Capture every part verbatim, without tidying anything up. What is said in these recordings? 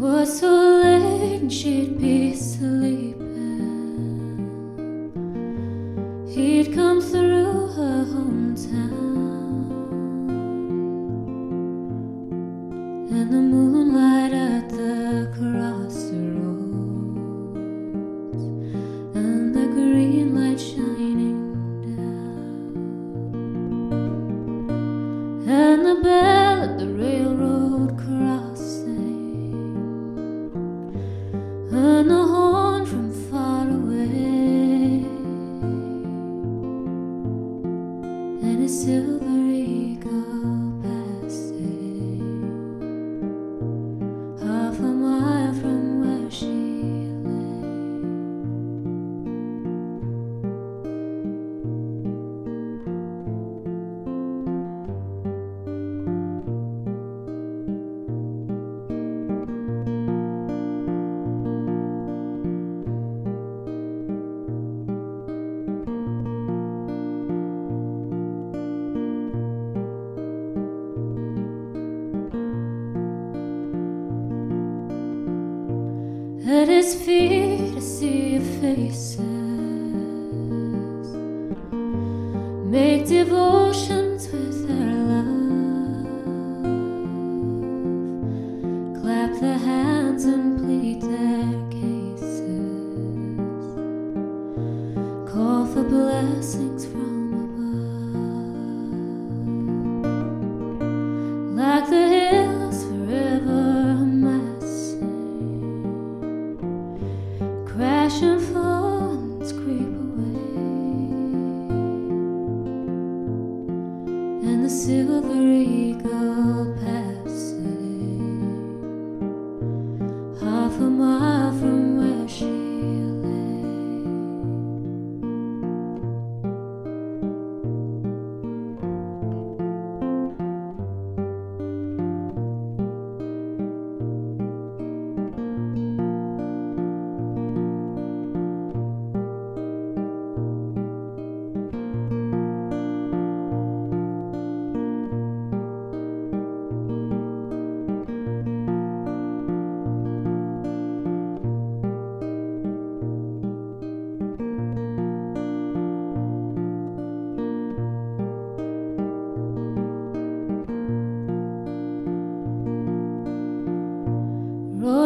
Was so late she'd be sleeping. He'd come through her hometown, and the moonlight at the crossroads, and the green light shining down, and the bell at the railroad crossing, and the horn from far away, and a silver eagle passing half a mile from where she lay. At his feet I see your faces, make devotions with their love, clap their hands and plead their cases, call for blessings from above, like the hills forever crashing thorns creep away, and the silver eagle passing half a mile from where she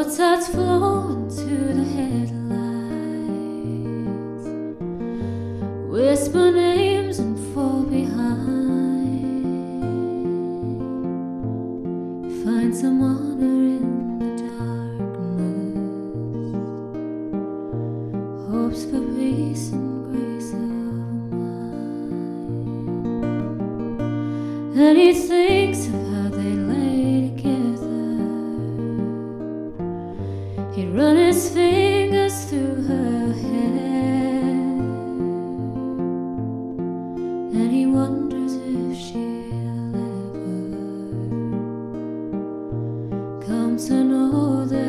starts flowing to the headlights, whisper names and fall behind, find some honor in the darkness, hopes for peace and grace of mind, and he thinks of how they lay together. He'd run his fingers through her hair, and he wonders if she'll ever come to know that